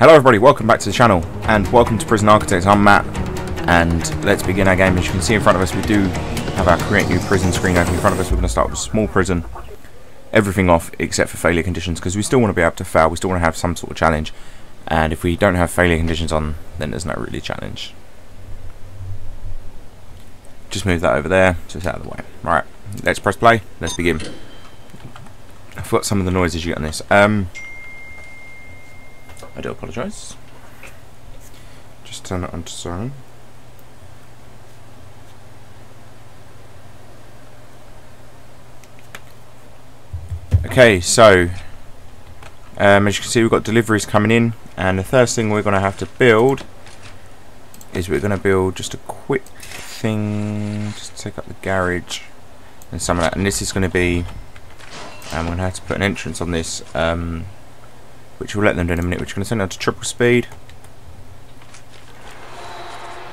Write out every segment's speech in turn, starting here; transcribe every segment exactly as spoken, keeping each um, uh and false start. Hello everybody, welcome back to the channel and welcome to Prison Architect. I'm Matt and let's begin our game. As you can see in front of us, we do have our create new prison screen open in front of us. We're going to start with a small prison, everything off except for failure conditions, because we still want to be able to fail, we still want to have some sort of challenge, and if we don't have failure conditions on, then there's no really challenge. Just move that over there, just out of the way. Right, let's press play, let's begin. I forgot some of the noises you get on this. Um, I do apologise. Just turn it on to zone. Okay, so um, as you can see, we've got deliveries coming in, and the first thing we're going to have to build is we're going to build just a quick thing, just take up the garage and some of that. And this is going to be, and we're going to have to put an entrance on this. Um, which we'll let them do in a minute, which we're going to send out to triple speed.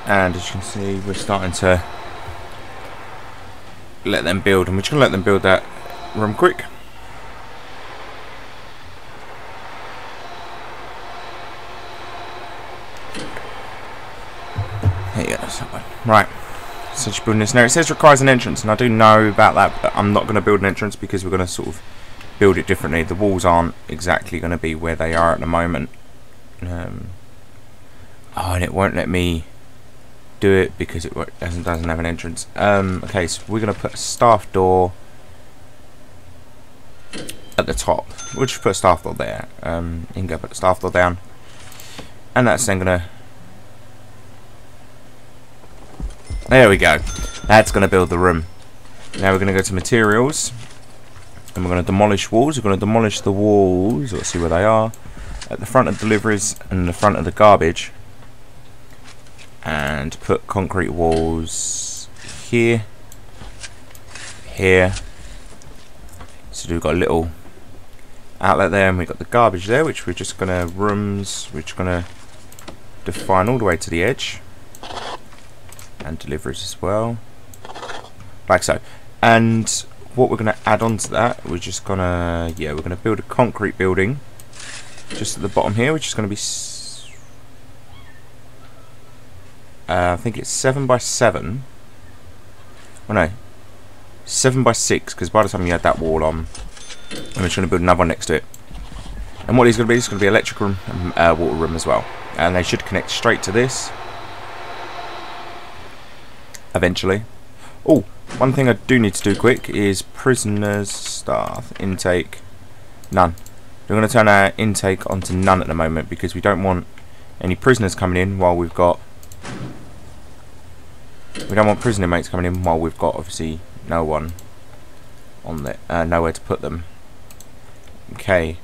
And as you can see, we're starting to let them build, and we're just going to let them build that room quick. There you go, that's that one. Right, so just building this now. It says requires an entrance, and I do know about that, but I'm not going to build an entrance because we're going to sort of build it differently. The walls aren't exactly going to be where they are at the moment. Um, oh, and it won't let me do it because it doesn't doesn't have an entrance. Um, okay, so we're going to put a staff door at the top. We'll just put a staff door there. Um, you can go put the staff door down, and that's then going to. There we go. That's going to build the room. Now we're going to go to materials. And we're going to demolish walls. We're going to demolish the walls. Let's see where they are. At the front of deliveries and the front of the garbage. And put concrete walls here. Here. So we've got a little outlet there. And we've got the garbage there, which we're just going to rooms. We're just going to define all the way to the edge. And deliveries as well. Like so. And what we're going to add on to that, we're just going to, yeah, we're going to build a concrete building just at the bottom here, which is going to be, s uh, I think it's seven by seven, oh no, seven by six, because by the time you add that wall on, I'm just going to build another one next to it. And what these going to be, is going to be electric room and uh, water room as well, and they should connect straight to this eventually. Oh, one thing I do need to do quick is prisoners, staff, intake, none. We're going to turn our intake onto none at the moment because we don't want any prisoners coming in while we've got, we don't want prisoner mates coming in while we've got obviously no one on there, uh, nowhere to put them. Okay,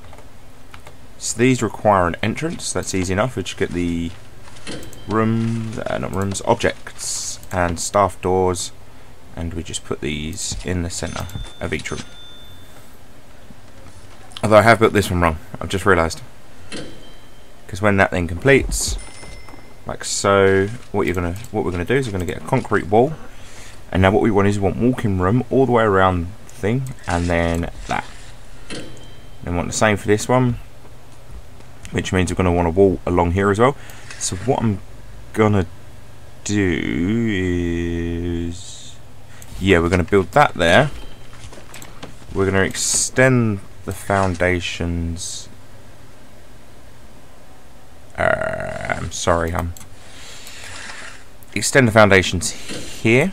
so these require an entrance, that's easy enough. We just get the rooms, uh, not rooms, objects and staff doors. And we just put these in the centre of each room. Although I have built this one wrong, I've just realised. Because when that thing completes, like so, what you're gonna, what we're gonna do is we're gonna get a concrete wall. And now what we want is we want walking room all the way around the thing, and then that. And we want the same for this one, which means we're gonna want a wall along here as well. So what I'm gonna do is, yeah, we're going to build that there. We're going to extend the foundations. Uh, I'm sorry, hum. Extend the foundations here.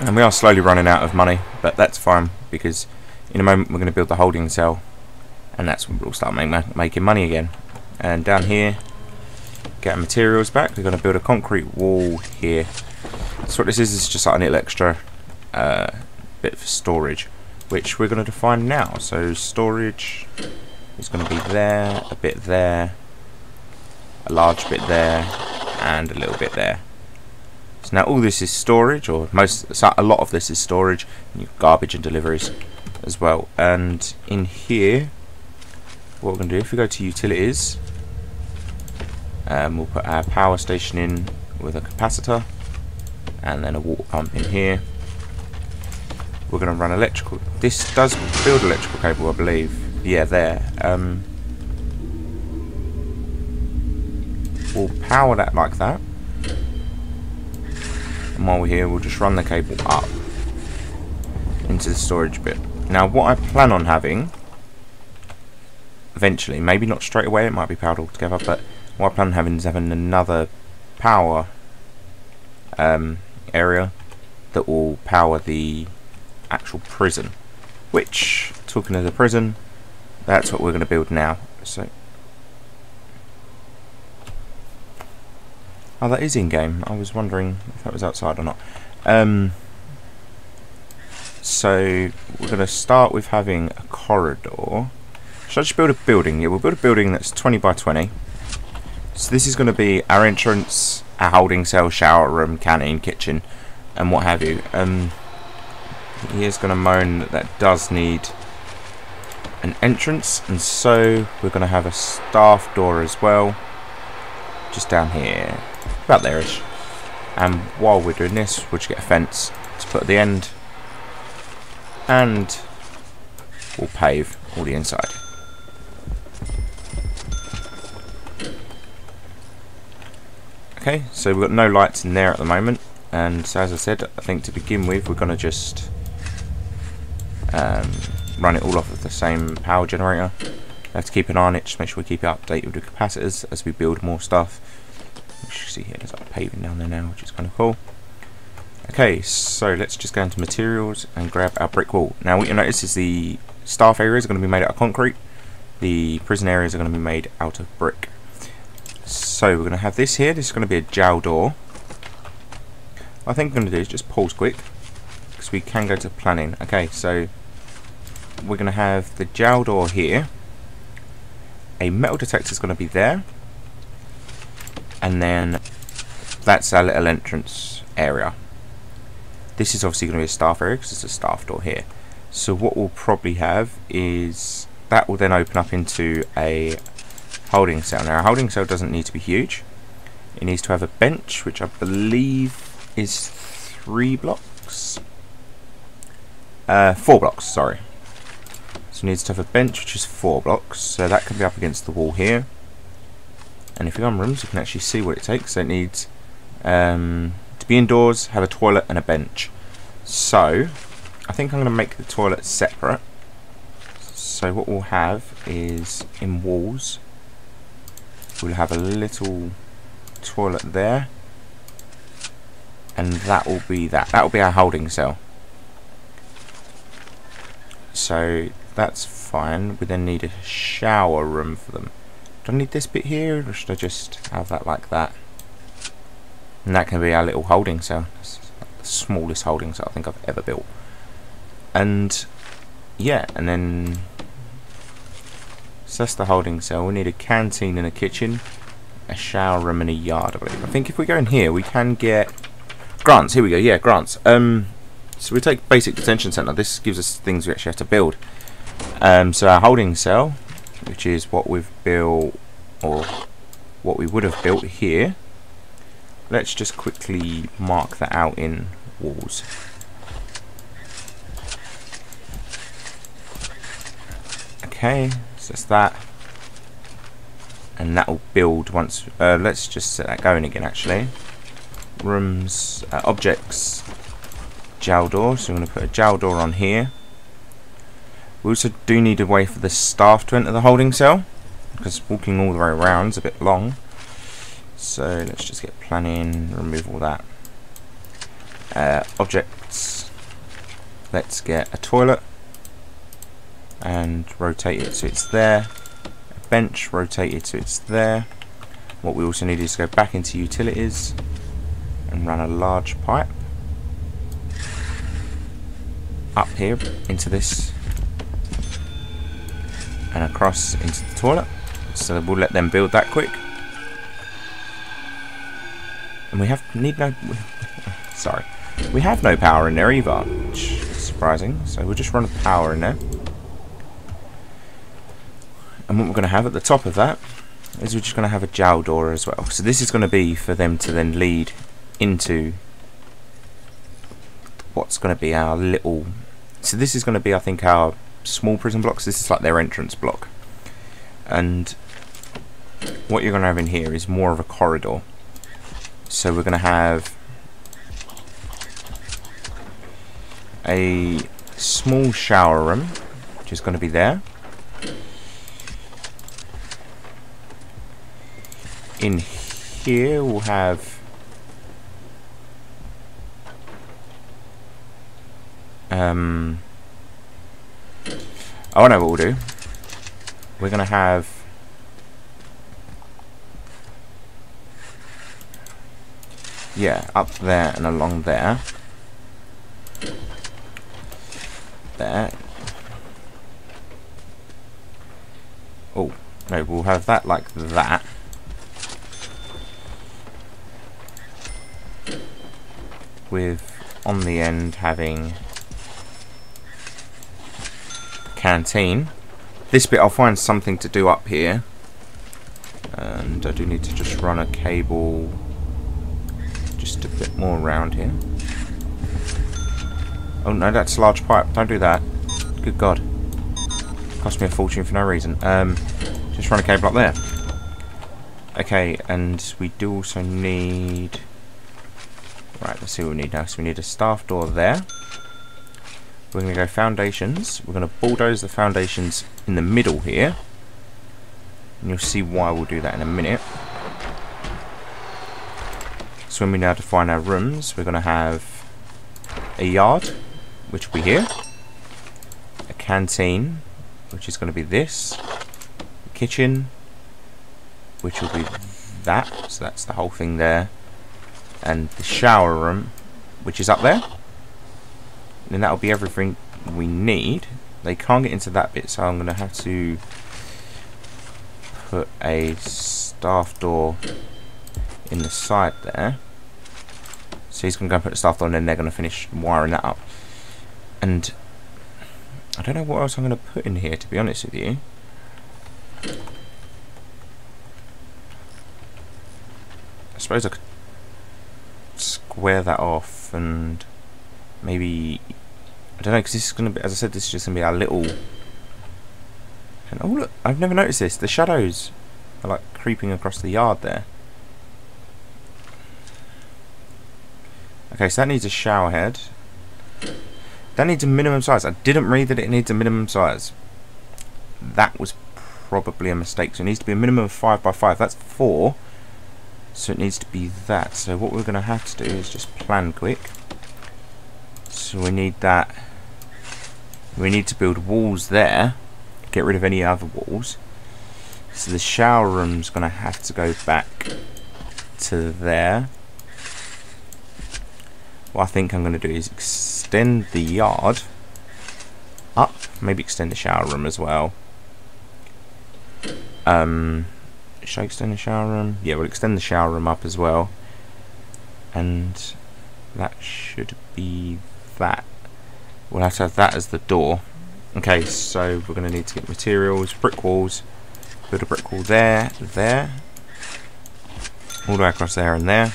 And we are slowly running out of money, but that's fine because in a moment we're going to build the holding cell, and that's when we'll start make, making money again. And down here, get our materials back. We're going to build a concrete wall here. So what this is is just like a little extra uh, bit for storage, which we're going to define now. So storage is going to be there, a bit there, a large bit there, and a little bit there. So now all this is storage, or most, a lot of this is storage, and you've garbage and deliveries as well. And in here, what we're going to do, if we go to utilities, um, we'll put our power station in with a capacitor. And then a water pump in here. We're going to run electrical. This does build electrical cable, I believe. Yeah, there. Um, We'll power that like that. And while we're here, we'll just run the cable up into the storage bit. Now, what I plan on having eventually, maybe not straight away, it might be powered all together, but what I plan on having is having another power um, area that will power the actual prison. Which, talking of the prison, that's what we're going to build now. So, oh, that is in game. I was wondering if that was outside or not. Um, so we're going to start with having a corridor. Should I just build a building? Yeah, we'll build a building that's twenty by twenty. So this is going to be our entrance, our holding cell, shower room, canteen, kitchen, and what have you. Um, he is going to moan that that does need an entrance, and so we're going to have a staff door as well, just down here, about there-ish. And while we're doing this, we'll just get a fence to put at the end, and we'll pave all the inside. Okay, so we've got no lights in there at the moment. And so, as I said, I think to begin with, we're going to just um, run it all off of the same power generator. We have to keep an eye on it, just make sure we keep it updated with the capacitors as we build more stuff. You should see here, there's like paving down there now, which is kind of cool. Okay, so let's just go into materials and grab our brick wall. Now, what you'll notice is the staff areas are going to be made out of concrete. The prison areas are going to be made out of brick. So we're going to have this here. This is going to be a jail door. What I think I'm going to do is just pause quick, because we can go to planning. Okay, so we're going to have the jail door here. A metal detector is going to be there, and then that's our little entrance area. This is obviously going to be a staff area because it's a staff door here. So what we'll probably have is that will then open up into a holding cell. Now, a holding cell doesn't need to be huge. It needs to have a bench, which I believe is three blocks uh, four blocks, sorry. So it needs to have a bench which is four blocks, so that can be up against the wall here. And if you're on rooms, you can actually see what it takes. So it needs um, to be indoors, have a toilet and a bench. So I think I'm going to make the toilet separate. So what we'll have is, in walls, we'll have a little toilet there. And that will be that. That will be our holding cell. So that's fine. We then need a shower room for them. Do I need this bit here, or should I just have that like that? And that can be our little holding cell. It's like the smallest holding cell I think I've ever built. And yeah, and then so that's the holding cell. We need a canteen and a kitchen, a shower room and a yard, I believe. I think if we go in here, we can get grants. Here we go. Yeah, grants. Um, so we take basic detention centre. This gives us things we actually have to build. Um, so our holding cell, which is what we've built, or what we would have built here. Let's just quickly mark that out in walls. Okay, so that's that, and that will build once. Uh, let's just set that going again, actually. Rooms, uh, objects, jail door. So I'm going to put a jail door on here. We also do need a way for the staff to enter the holding cell, because walking all the way around is a bit long. So let's just get planning, remove all that. Uh, objects, let's get a toilet and rotate it so it's there. A bench, rotate it so it's there. What we also need is to go back into utilities and run a large pipe up here into this and across into the toilet. So we'll let them build that quick. And we have need no sorry, we have no power in there either, which is surprising. So we'll just run a power in there. And what we're going to have at the top of that is we're just going to have a jail door as well. So this is going to be for them to then lead into what's going to be our little, so this is going to be, I think, our small prison blocks. This is like their entrance block, and what you're going to have in here is more of a corridor. So we're going to have a small shower room, which is going to be there. In here we'll have um, oh, I know what we'll do. We're going to have yeah, up there and along there. There. Oh, no, we'll have that like that. With, on the end, having canteen. This bit, I'll find something to do up here. And I do need to just run a cable just a bit more around here. Oh no, that's a large pipe. Don't do that. Good God. Cost me a fortune for no reason. Um, just run a cable up there. Okay, and we do also need... Right, let's see what we need now. So we need a staff door there. We're going to go foundations. We're going to bulldoze the foundations in the middle here. And you'll see why we'll do that in a minute. So when we now define our rooms, we're going to have a yard, which will be here, a canteen, which is going to be this, a kitchen, which will be that, so that's the whole thing there, and the shower room, which is up there. And that'll be everything we need. They can't get into that bit, so I'm going to have to put a staff door in the side there. So he's going to go and put the stuff on and they're going to finish wiring that up. And I don't know what else I'm going to put in here, to be honest with you. I suppose I could square that off and maybe, I don't know, because this is going to be, as I said, this is just going to be our little, and oh look, I've never noticed this, the shadows are like creeping across the yard there. Okay, so that needs a shower head. That needs a minimum size. I didn't read that it needs a minimum size. That was probably a mistake. So it needs to be a minimum of five by five. That's four. So it needs to be that. So what we're going to have to do is just plan quick. So we need that. We need to build walls there. Get rid of any other walls. So the shower room's going to have to go back to there. What I think I'm going to do is extend the yard up, maybe extend the shower room as well. Um, should I extend the shower room? Yeah, we'll extend the shower room up as well. And that should be that. We'll have to have that as the door. Okay, so we're going to need to get materials, brick walls, build a brick wall there, there, all the way across there and there,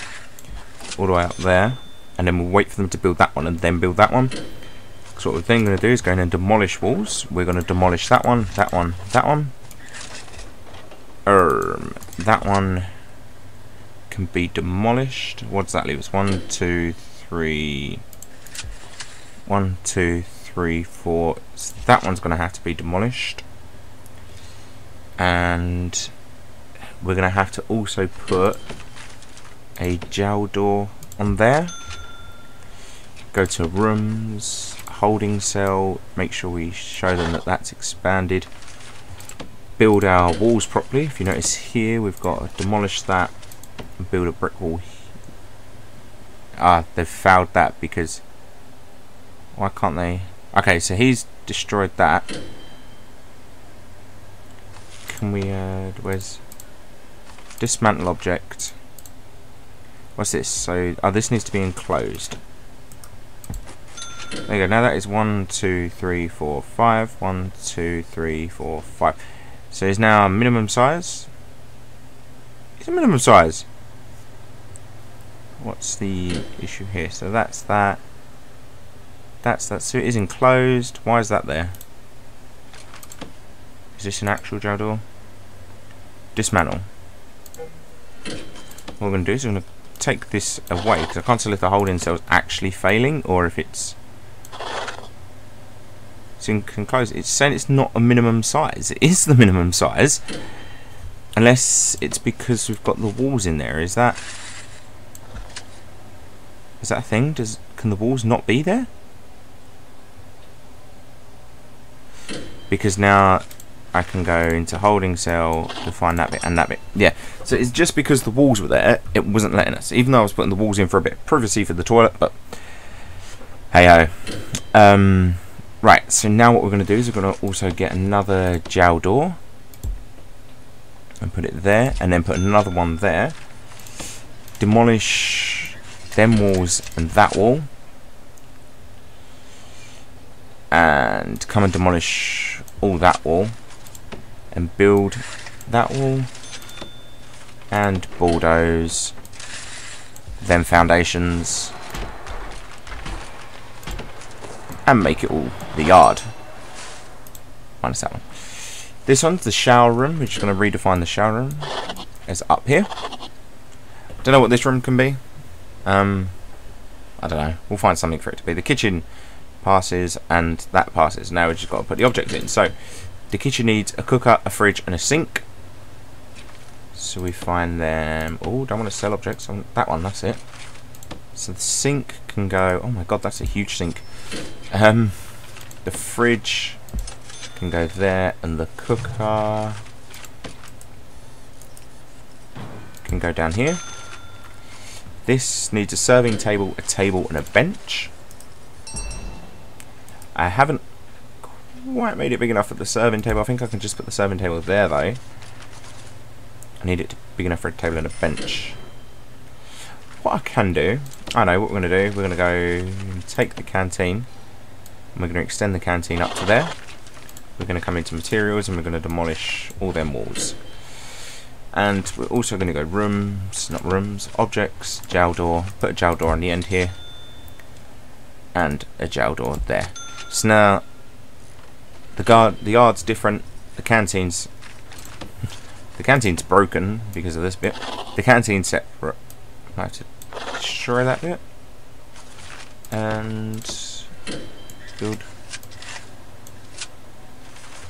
all the way up there. And then we'll wait for them to build that one and then build that one. So what the thing we're going to do is go in and demolish walls. We're going to demolish that one, that one, that one. Um, that one can be demolished. What does that leave us? One, two, three. One, two, three, four. So that one's going to have to be demolished. And we're going to have to also put a jail door on there. Go to rooms, holding cell, make sure we show them that that's expanded. Build our walls properly. If you notice here, we've got to demolish that and build a brick wall. Ah, they've fouled that because... Why can't they? Okay, so he's destroyed that. Can we, uh, where's... Dismantle object. What's this? So, oh, this needs to be enclosed. There you go, now that is one, two, three, four, five. one, two, three, four, five. So it's now a minimum size. It's a minimum size. What's the issue here? So that's that. That's that. So it is enclosed. Why is that there? Is this an actual jail door? Dismantle. what we're going to do is we're going to take this away, because I can't tell if the holding cell's actually failing or if it's it's enclosed. It's saying it's not a minimum size. It is the minimum size, unless it's because we've got the walls in there. Is that is that a thing? Does can the walls not be there? Because now I can go into holding cell, define that bit and that bit. Yeah, so it's just because the walls were there, it wasn't letting us, even though I was putting the walls in for a bit of privacy for the toilet, but hey ho. Um, right, so now what we're going to do is we're going to also get another jail door and put it there, and then put another one there. Demolish them walls and that wall, and come and demolish all that wall, and build that wall, and bulldoze them foundations, and make it all the yard. Minus that one. This one's the shower room. We're just going to redefine the shower room as up here. Don't know what this room can be. Um, I don't know. We'll find something for it to be. The kitchen passes and that passes. Now we've just got to put the object in. So the kitchen needs a cooker, a fridge and a sink. So we find them. Oh, don't want to sell objects. On that one, that's it. So the sink can go. Oh my god, that's a huge sink. Um, the fridge can go there, and the cooker can go down here. This needs a serving table, a table and a bench. I haven't quite made it big enough for the serving table. I think I can just put the serving table there, though. I need it to be big enough for a table and a bench. What I can do, I know what we're going to do. We're going to go take the canteen, and we're going to extend the canteen up to there. We're going to come into materials, and we're going to demolish all them walls. And we're also going to go rooms, not rooms, objects, jail door. Put a jail door on the end here, and a jail door there. So now the guard, the yard's different. The canteen's the canteen's broken because of this bit. The canteen's separate. I have to destroy that bit and build.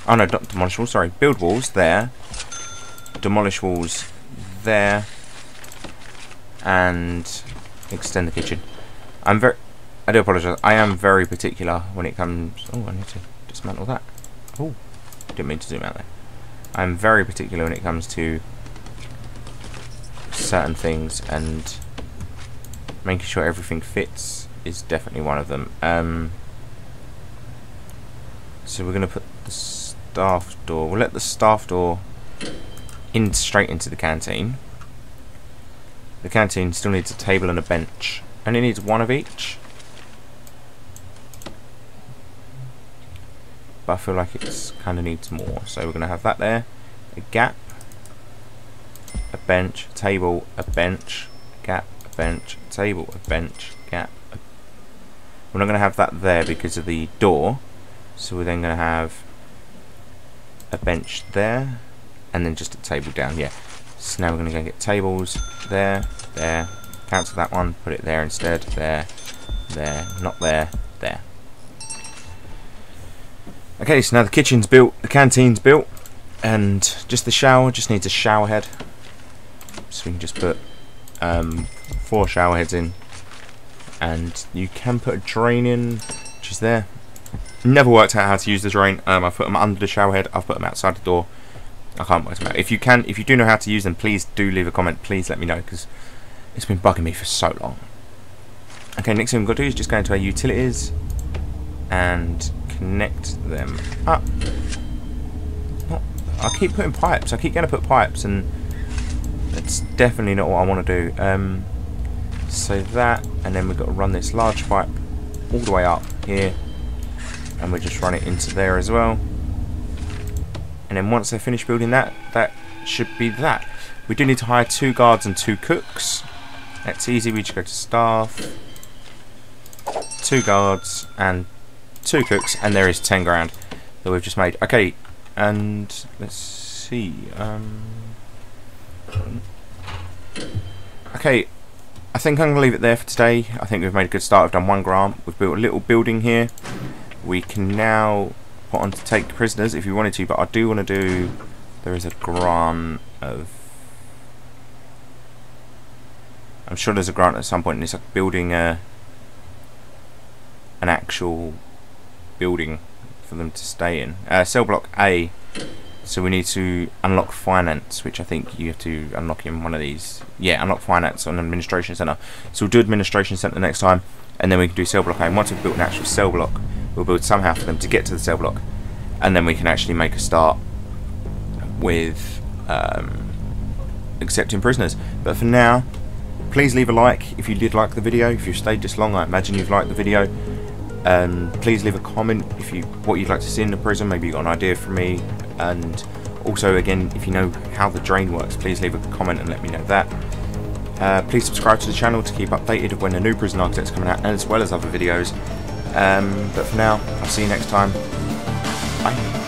Oh no, not demolish walls. Sorry, build walls there, demolish walls there, and extend the kitchen. I'm very. I do apologise, I am very particular when it comes... Oh, I need to dismantle that. Oh, didn't mean to zoom out there. I'm very particular when it comes to certain things, and making sure everything fits is definitely one of them. Um, so we're going to put the staff door... We'll let the staff door in straight into the canteen. The canteen still needs a table and a bench. Only needs one of each. But I feel like it's kind of needs more, so we're going to have that there, a gap, a bench, table, a bench, gap, a bench, table, a bench, gap. A we're not going to have that there because of the door, so we're then going to have a bench there, and then just a table down. Yeah. So now we're going to go get tables there, there. Cancel that one, put it there instead. There, there, not there, there. Okay, so now the kitchen's built, the canteen's built, and just the shower just needs a shower head. So we can just put um, four shower heads in, and you can put a drain in, which is there. Never worked out how to use the drain. Um, I've put them under the shower head. I've put them outside the door. I can't work them out. If you can, if you do know how to use them, please do leave a comment. Please let me know, because it's been bugging me for so long. Okay, next thing we've got to do is just go into our utilities and connect them up. Not, I keep putting pipes. I keep going to put pipes, and that's definitely not what I want to do. Um, so that, and then we've got to run this large pipe all the way up here, and we just run it into there as well. And then once they finish building that, that should be that. We do need to hire two guards and two cooks. That's easy. We just go to staff, two guards and two cooks, and there is ten grand that we've just made. Okay, and let's see. Um, Okay, I think I'm going to leave it there for today. I think we've made a good start. We've done one grant. We've built a little building here. We can now put on to take prisoners if you wanted to, but I do want to do... There is a grant of... I'm sure there's a grant at some point, and it's like building a... an actual building for them to stay in. Uh, cell block A. So we need to unlock finance, which I think you have to unlock in one of these. Yeah, unlock finance on administration center. So we'll do administration center next time, and then we can do cell block A. And once we've built an actual cell block, we'll build somehow for them to get to the cell block, and then we can actually make a start with um, accepting prisoners. But for now, please leave a like if you did like the video. If you've stayed this long, I imagine you've liked the video. Um, please leave a comment if you what you'd like to see in the prison. Maybe you got an idea from me. And also, again, if you know how the drain works, please leave a comment and let me know that. Uh, please subscribe to the channel to keep updated of when the new Prison Architect's coming out, as well as other videos. Um, but for now, I'll see you next time. Bye.